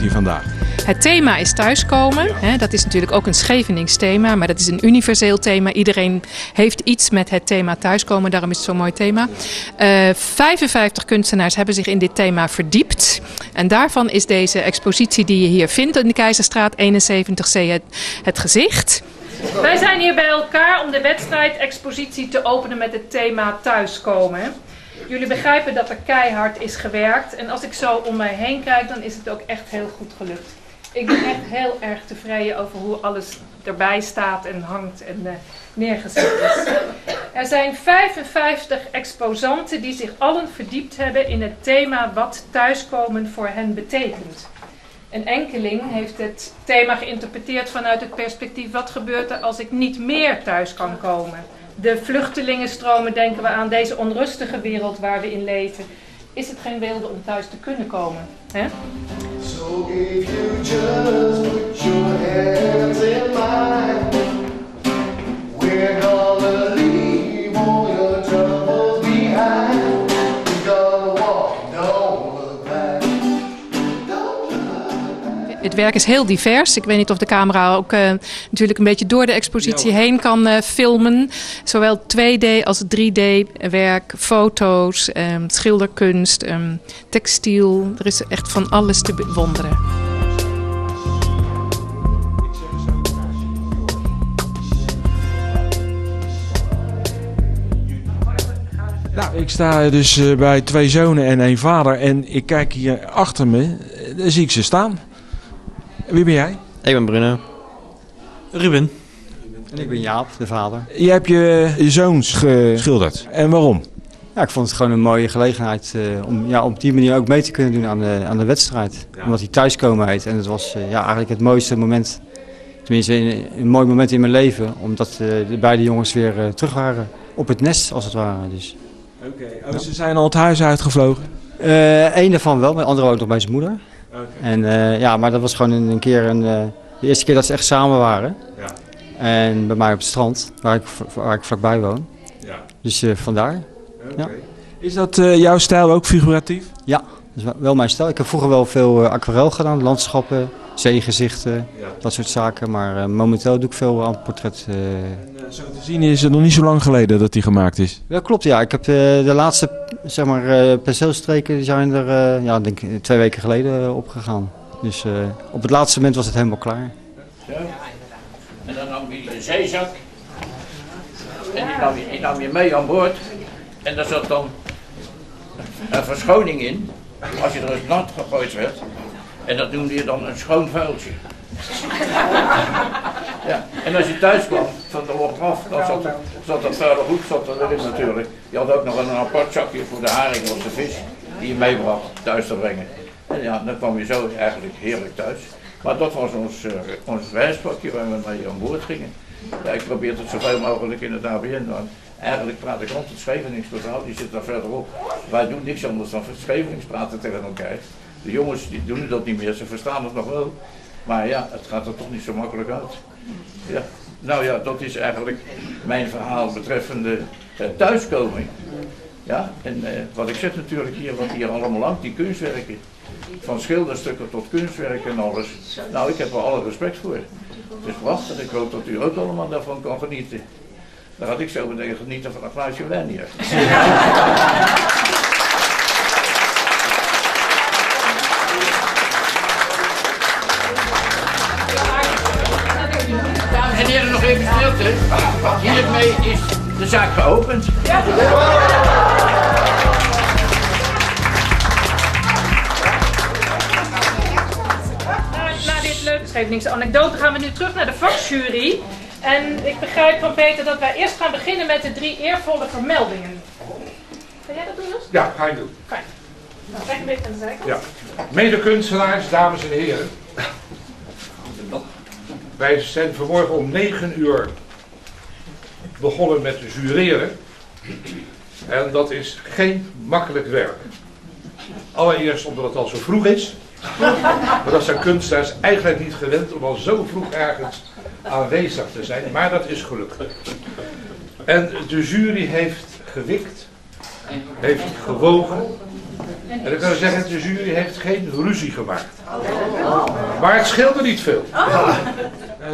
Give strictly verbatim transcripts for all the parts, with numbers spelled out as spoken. hier vandaag? Het thema is thuiskomen. Ja. Hè, dat is natuurlijk ook een Schevenings thema, maar dat is een universeel thema. Iedereen heeft iets met het thema thuiskomen, daarom is het zo'n mooi thema. Uh, vijfenvijftig kunstenaars hebben zich in dit thema verdiept. En daarvan is deze expositie die je hier vindt in de Keizerstraat eenenzeventig C het, het gezicht. Wij zijn hier bij elkaar om de wedstrijd-expositie te openen met het thema thuiskomen. Jullie begrijpen dat er keihard is gewerkt. En als ik zo om mij heen kijk, dan is het ook echt heel goed gelukt. Ik ben echt heel erg tevreden over hoe alles erbij staat en hangt en uh, neergezet is. Er zijn vijfenvijftig exposanten die zich allen verdiept hebben in het thema wat thuiskomen voor hen betekent. Een enkeling heeft het thema geïnterpreteerd vanuit het perspectief wat gebeurt er als ik niet meer thuis kan komen. De vluchtelingenstromen, denken we aan deze onrustige wereld waar we in leven. Is het geen wilde om thuis te kunnen komen? Hè? So if you just put your hands in mine, we're gonna leave all your troubles behind. We're gonna walk, don't look back, don't look back. Het werk is heel divers. Ik weet niet of de camera ook uh, natuurlijk een beetje door de expositie heen kan uh, filmen. Zowel twee D als drie D werk, foto's, um, schilderkunst, um, textiel. Er is echt van alles te bewonderen. Nou, ik sta dus uh, bij twee zonen en één vader en ik kijk hier achter me, daar zie ik ze staan. Wie ben jij? Ik ben Bruno. Ruben. En ik ben Jaap, de vader. Je hebt je zoons geschilderd. En waarom? Ja, ik vond het gewoon een mooie gelegenheid uh, om ja, op die manier ook mee te kunnen doen aan de, aan de wedstrijd. Ja. Omdat die thuiskomen heet. En dat was uh, ja, eigenlijk het mooiste moment, tenminste een, een mooi moment in mijn leven. Omdat uh, de beide jongens weer uh, terug waren op het nest, als het ware. Dus. Oké, okay. Oh, ze zijn al het huis uitgevlogen? Eén uh, daarvan wel, maar de andere ook nog bij zijn moeder. Okay. En, uh, ja, maar dat was gewoon een, een keer een, uh, de eerste keer dat ze echt samen waren. Ja. En bij mij op het strand, waar ik, waar ik vlakbij woon. Ja. Dus uh, vandaar. Okay. Ja. Is dat uh, jouw stijl ook figuratief? Ja, dat is wel mijn stijl. Ik heb vroeger wel veel uh, aquarel gedaan, landschappen, zeegezichten, ja, dat soort zaken. Maar uh, momenteel doe ik veel aan uh, portret. Uh... En, uh, zo te zien is het nog niet zo lang geleden dat die gemaakt is. Dat klopt, ja. Ik heb uh, de laatste zeg maar, uh, penseelstreken zijn er uh, ja, denk twee weken geleden uh, opgegaan. Dus uh, op het laatste moment was het helemaal klaar. Ja. En dan nam je een zeezak en die nam, je, die nam je mee aan boord en daar zat dan een verschoning in, als je er eens nat gegooid werd, en dat noemde je dan een schoon vuiltje. Ja. En als je thuis kwam van de log af, dan zat, er, zat dat vuile goed zat erin natuurlijk. Je had ook nog een apart zakje voor de haring of de vis die je meebracht thuis te brengen. En ja, dan kwam je zo eigenlijk heerlijk thuis. Maar dat was ons, uh, ons wijspakje waar we mee aan boord gingen. Ja, ik probeer het zoveel mogelijk in het A B N, want eigenlijk praat ik altijd Schevenings totaal, die zit daar verderop. Wij doen niks anders dan Schevenings praten tegen elkaar. De jongens die doen dat niet meer, ze verstaan het nog wel. Maar ja, het gaat er toch niet zo makkelijk uit. Ja. Nou ja, dat is eigenlijk mijn verhaal betreffende uh, thuiskoming. Ja, en uh, wat ik zeg natuurlijk hier, wat hier allemaal hangt, die kunstwerken. Van schilderstukken tot kunstwerk en alles. Nou, ik heb er alle respect voor. Het is prachtig. Ik hoop dat u ook allemaal daarvan kan genieten. Dan had ik zo meteen genieten van een glaasje wijn hier. En hier nog even stilte. Hiermee is de zaak geopend. Scheveningse anekdote gaan we nu terug naar de vakjury. En ik begrijp van Peter dat wij eerst gaan beginnen met de drie eervolle vermeldingen. Kan jij dat doen, dus? Ja, ga je doen. Fijn. Nou, kijk een beetje aan de zijkant. Ja. Medekunstenaars, dames en heren. Wij zijn vanmorgen om negen uur begonnen met jureren. En dat is geen makkelijk werk. Allereerst omdat het al zo vroeg is. Maar dat zijn kunstenaars eigenlijk niet gewend om al zo vroeg ergens aanwezig te zijn. Maar dat is gelukt. En de jury heeft gewikt, heeft gewogen, En dat wil zeggen, de jury heeft geen ruzie gemaakt. Maar het scheelde niet veel. Oh.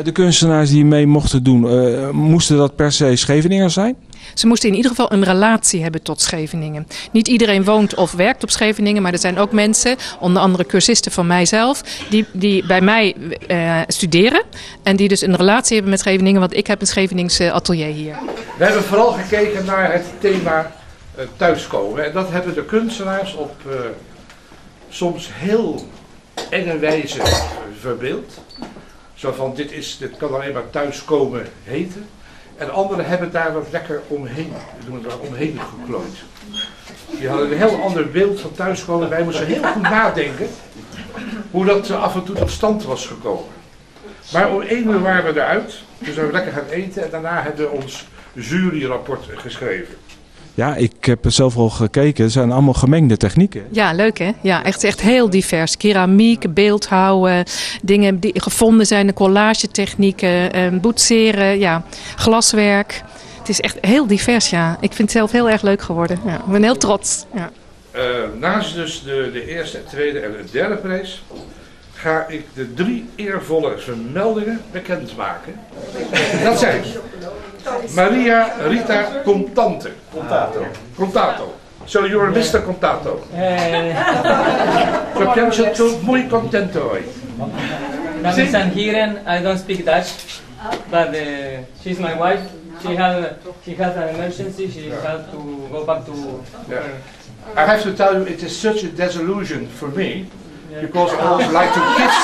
De kunstenaars die mee mochten doen, uh, moesten dat per se Scheveningers zijn? Ze moesten in ieder geval een relatie hebben tot Scheveningen. Niet iedereen woont of werkt op Scheveningen, maar er zijn ook mensen, onder andere cursisten van mijzelf, die, die bij mij uh, studeren en die dus een relatie hebben met Scheveningen, want ik heb een Scheveningse atelier hier. We hebben vooral gekeken naar het thema uh, thuiskomen en dat hebben de kunstenaars op uh, soms heel enge wijze verbeeld. Zo van, dit, is, dit kan alleen maar thuiskomen heten. En anderen hebben daar wat lekker omheen, doen daar omheen geklooid. Die hadden een heel ander beeld van thuiskomen. Wij moesten heel goed nadenken hoe dat af en toe tot stand was gekomen. Maar om één uur waren we eruit. Dus we zijn lekker gaan eten en daarna hebben we ons juryrapport geschreven. Ja, ik heb zelf al gekeken. Het zijn allemaal gemengde technieken. Ja, leuk hè? Ja, echt, echt heel divers. Keramiek, beeldhouwen, dingen die gevonden zijn, collagetechnieken, boetseren, ja, glaswerk. Het is echt heel divers, ja. Ik vind het zelf heel erg leuk geworden. Ja, ik ben heel trots. Ja. Uh, naast dus de, de eerste, tweede en de derde prijs ga ik de drie eervolle vermeldingen bekendmaken. Dat zijn Maria Rita Contante. Contato. Contato. So you're mister Contato. So I'm so muy contento hoy. I'm here and I don't speak Dutch, but uh, she's my wife. She had she has an emergency. She had to go back to. Yeah. I have to tell you, it is such a disillusion for me because I always like to kiss.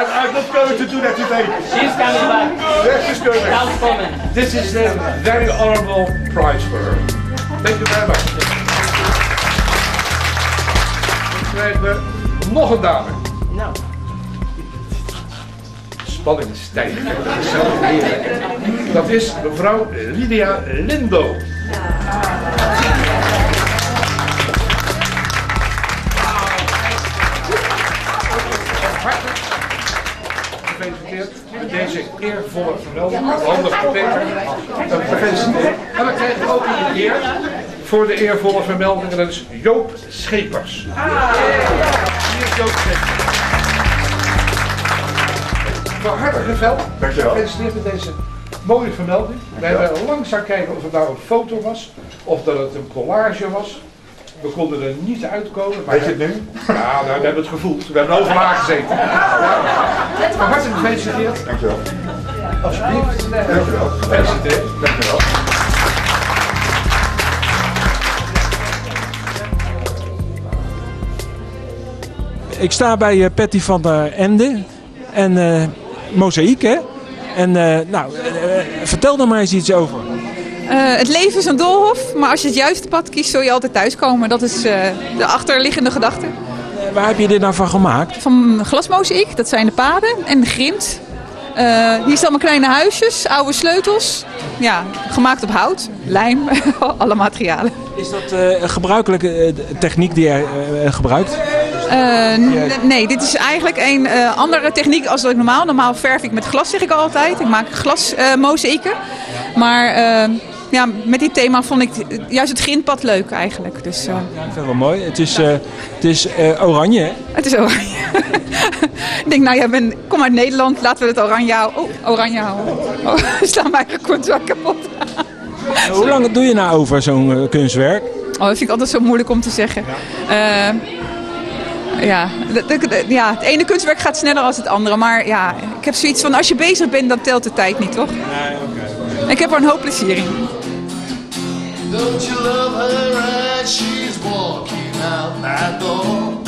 And I'm not going to do that today. She's coming back. She's coming back. This is a very honorable prize for her. Thank you very much. Dan krijgen we nog een dame. Nou. Spanning stijgt. Dat is mevrouw Lydia Lindo. Met deze eervolle vermelding, handig Peter, gefeliciteerd. En we krijgen ook een eer voor de eervolle vermelding, en dat is Joop Schepers. Ah, ja. Hier is Joop Schepers. Van harte geveld, gefeliciteerd met deze mooie vermelding. Wij hebben langzaam kijken of het nou een foto was, of dat het een collage was. We konden er niet uitkomen. Maar weet je het nu? Ja, nou, we hebben het gevoeld. We hebben overal aangezeten. Van harte gefeliciteerd. Dankjewel. Alsjeblieft. Dankjewel. Gefeliciteerd. Dankjewel. Ik sta bij uh, Patty van der Ende. En uh, mozaïek, hè? En uh, nou, uh, uh, vertel daar maar eens iets over. Uh, het leven is een doolhof, maar als je het juiste pad kiest, zul je altijd thuiskomen. Dat is uh, de achterliggende gedachte. Uh, waar heb je dit nou van gemaakt? Van glasmozaïek, dat zijn de paden en de grind. Uh, hier staan mijn kleine huisjes, oude sleutels. Ja, gemaakt op hout, lijm, alle materialen. Is dat uh, een gebruikelijke uh, techniek die je uh, gebruikt? Uh, nee, dit is eigenlijk een uh, andere techniek als dat ik normaal. Normaal verf ik met glas, zeg ik altijd. Ik maak glasmozaïeken. Uh, maar... Uh, Ja, met dit thema vond ik juist het grindpad leuk eigenlijk. Dus, ja, ja, ik vind het wel mooi. Het is, uh, het is uh, oranje, hè? Het is oranje. Ik denk, nou ja, ben, kom uit Nederland, laten we het oranje houden. Oh, oranje houden. Oh, slaan wij kort zo kapot. Hoe lang doe je nou over zo'n uh, kunstwerk? Oh, dat vind ik altijd zo moeilijk om te zeggen. Ja. Uh, Ja, de, de, de, ja, het ene kunstwerk gaat sneller dan het andere, maar ja, ik heb zoiets van, als je bezig bent, dan telt de tijd niet, toch? Nee, oké. Okay. Ik heb er een hoop plezier in. Don't you love her as she's walking out that door?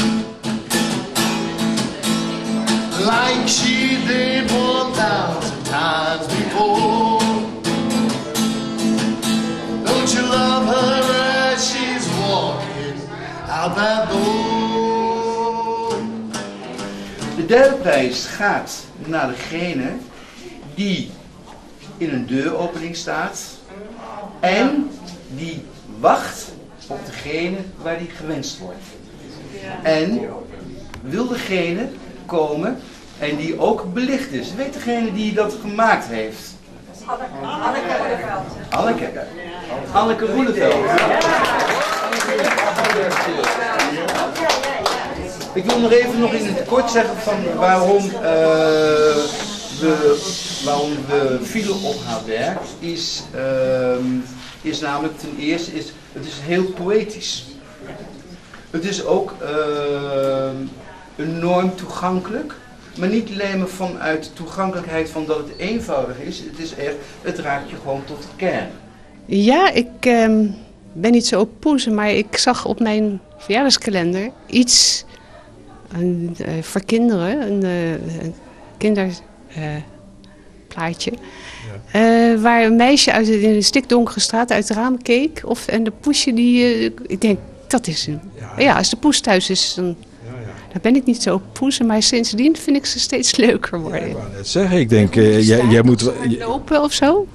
Like she did one thousand times before. Don't you love her as she's walking out that door? De derde prijs gaat naar degene die in een deuropening staat en die wacht op degene waar die gewenst wordt. En wil degene komen en die ook belicht is. Weet degene die dat gemaakt heeft? Anneke Roeleveld. Anneke Roeleveld. Ik wil nog even nog in het kort zeggen van waarom, uh, we, waarom we vielen op haar werk. Is, uh, is namelijk ten eerste, is, het is heel poëtisch. Het is ook uh, enorm toegankelijk. Maar niet alleen maar vanuit toegankelijkheid van dat het eenvoudig is. Het is echt, het raakt je gewoon tot de kern. Ja, ik eh, ben niet zo op poezen, maar ik zag op mijn verjaardagskalender iets een, uh, voor kinderen, een, uh, een kinderplaatje. Uh, ja. uh, waar een meisje uit in een stikdonkere straat uit het raam keek. Of, en de poesje die, uh, ik denk, dat is hem. Ja, ja. ja, als de poes thuis is, dan... Daar ben ik niet zo op poezen, maar sindsdien vind ik ze steeds leuker worden. Ja, ik wou net zeggen, ik denk, uh, jij, jij moet... Je... lopen of zo?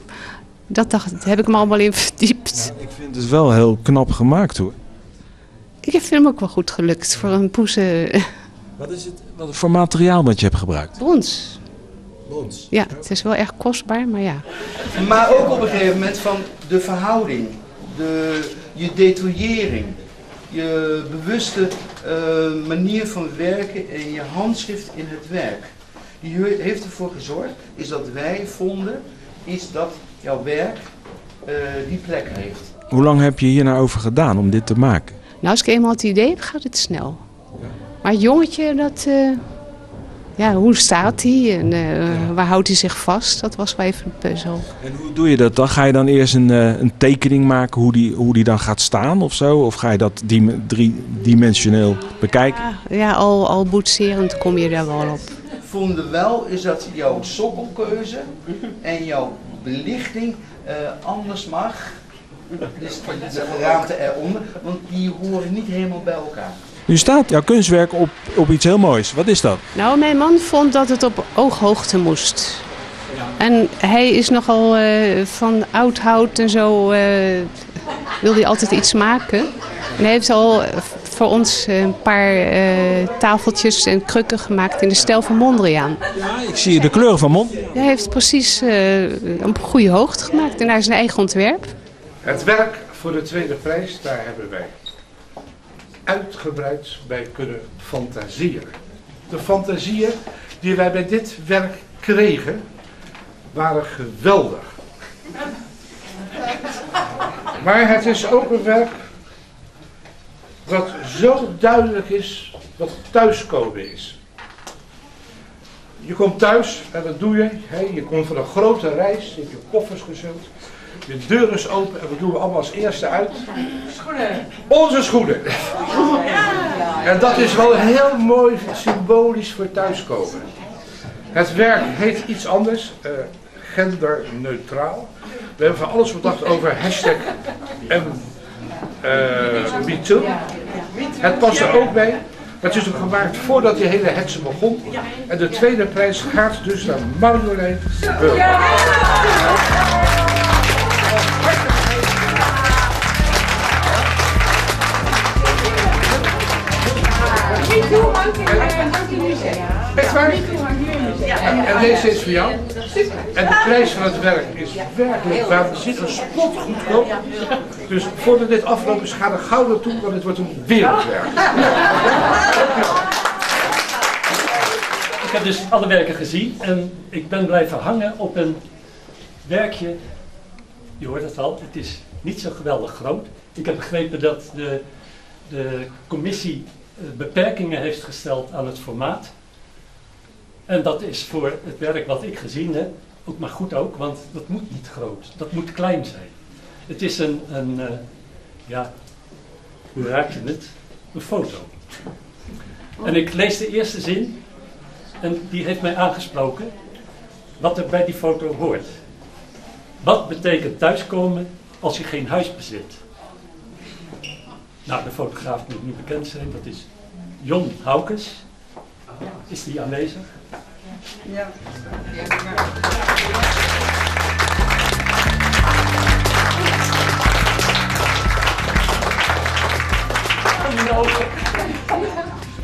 Dat dacht, daar heb ik me allemaal in verdiept. Nou, ik vind het wel heel knap gemaakt hoor. Ik vind hem ook wel goed gelukt voor een poezen. Wat is het wat voor materiaal dat je hebt gebruikt? Brons. Brons? Ja, het is wel erg kostbaar, maar ja. Maar ook op een gegeven moment van de verhouding, de, je detaillering. Je bewuste uh, manier van werken en je handschrift in het werk. Die heeft ervoor gezorgd, is dat wij vonden, is dat jouw werk uh, die plek heeft. Hoe lang heb je hier nou over gedaan om dit te maken? Nou, als ik eenmaal het idee heb, gaat het snel. Ja. Maar het jongetje, dat, uh, ja, hoe staat hij en uh, ja. waar houdt hij zich vast? Dat was wel even een puzzel. En hoe doe je dat dan? Ga je dan eerst een, uh, een tekening maken hoe die, hoe die dan gaat staan of zo? Of ga je dat die, driedimensioneel bekijken? Ja, ja al, al boetserend kom je daar wel op. Vonden wel is dat jouw sokkelkeuze en jouw belichting uh, anders mag. Dus de ruimte eronder, want die horen niet helemaal bij elkaar. Nu staat jouw kunstwerk op, op iets heel moois. Wat is dat? Nou, mijn man vond dat het op ooghoogte moest. Ja. En hij is nogal uh, van oud hout en zo, uh, wil hij altijd iets maken. En hij heeft al voor ons een paar uh, tafeltjes en krukken gemaakt in de stijl van Mondriaan. Ja, ik zie de kleuren van Mondriaan. Hij heeft precies uh, op goede hoogte gemaakt en naar zijn eigen ontwerp. Het werk voor de tweede prijs, daar hebben wij uitgebreid bij kunnen fantaseren. De fantasieën die wij bij dit werk kregen, waren geweldig. Maar het is ook een werk wat zo duidelijk is wat thuiskomen is. Je komt thuis en dat doe je. Hè? Je komt van een grote reis, je hebt je koffers gezult. De deur is open en we doen we allemaal als eerste uit. Schoenen. Onze schoenen. En dat is wel heel mooi symbolisch voor thuiskomen. Het werk heet iets anders, uh, genderneutraal. We hebben van alles bedacht over hashtag M too. Uh, het past er ook bij. Het is ook gemaakt voordat die hele hetze begon. En de tweede prijs gaat dus naar Marjorie. Echt waar? En, en deze is voor jou. En de prijs van het werk is werkelijk waar. Het zit een spot goedkoop. Dus voordat dit afloopt is, ga er gauw naartoe, want het wordt een wereldwerk. Ik heb dus alle werken gezien en ik ben blijven hangen op een werkje. Je hoort het al, het is niet zo geweldig groot. Ik heb begrepen dat de, de commissie beperkingen heeft gesteld aan het formaat. En dat is voor het werk wat ik gezien heb, ook maar goed ook, want dat moet niet groot, dat moet klein zijn. Het is een, een uh, ja, hoe raak je het? Een foto. En ik lees de eerste zin en die heeft mij aangesproken wat er bij die foto hoort. Wat betekent thuiskomen als je geen huis bezit? Nou, de fotograaf moet nu bekend zijn, dat is Jon Haukens. Is die aanwezig? Ja.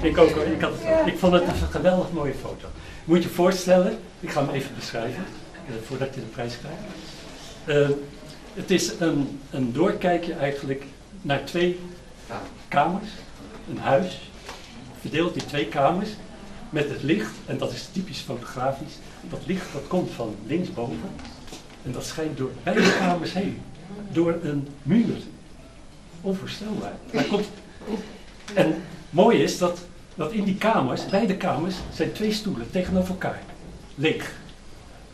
Ik ook, ik, had het, ik vond het een geweldig mooie foto. Moet je je voorstellen, ik ga hem even beschrijven, voordat je de prijs krijgt. Uh, het is een, een doorkijkje eigenlijk naar twee kamers, een huis, verdeeld in twee kamers, met het licht, en dat is typisch fotografisch, dat licht dat komt van linksboven en dat schijnt door beide kamers heen, door een muur. Onvoorstelbaar. Dat komt, en mooi is dat, dat in die kamers, beide kamers, zijn twee stoelen tegenover elkaar, leeg.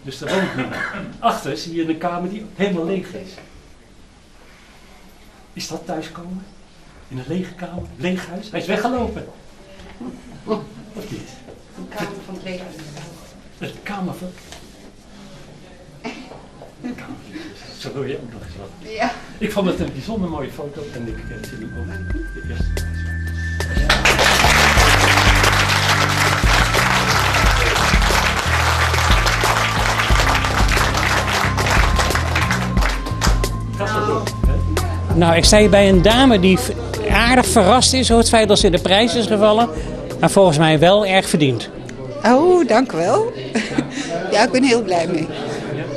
Dus er woont niemand. Achter zie je een kamer die helemaal leeg is. Is dat thuiskomen? In een lege kamer, leeg huis? Hij is weggelopen. Wat is dit? Een kamer van het leger. Een kamer van... Een kamer van... Zo doe je ook nog eens wat. Ja. Ik vond het een bijzonder mooie foto en ik zit hem ook de eerste prijs. Nou, ik sta hier bij een dame die aardig verrast is over het feit dat ze in de prijs is gevallen. Maar volgens mij wel erg verdiend. Oh, dank u wel. Ja, ik ben heel blij mee.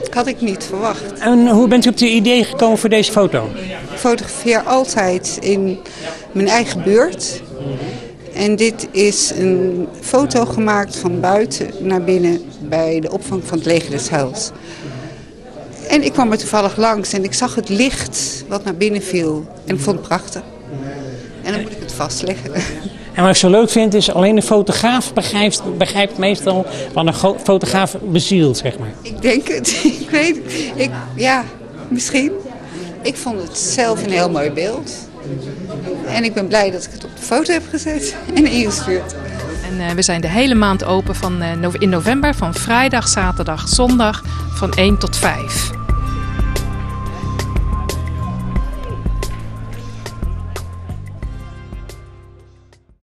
Dat had ik niet verwacht. En hoe bent u op het idee gekomen voor deze foto? Ik fotografeer altijd in mijn eigen buurt. En dit is een foto gemaakt van buiten naar binnen bij de opvang van het leger des Huils. En ik kwam er toevallig langs en ik zag het licht wat naar binnen viel. En ik vond het prachtig. En dan moet ik het vastleggen. En wat ik zo leuk vind is, alleen een fotograaf begrijpt, begrijpt meestal wat een fotograaf bezielt, zeg maar. Ik denk het. Ik weet het. Ik, ja, misschien. Ik vond het zelf een heel mooi beeld. En ik ben blij dat ik het op de foto heb gezet en ingestuurd. En we zijn de hele maand open van, in november, van vrijdag, zaterdag, zondag, van één tot vijf.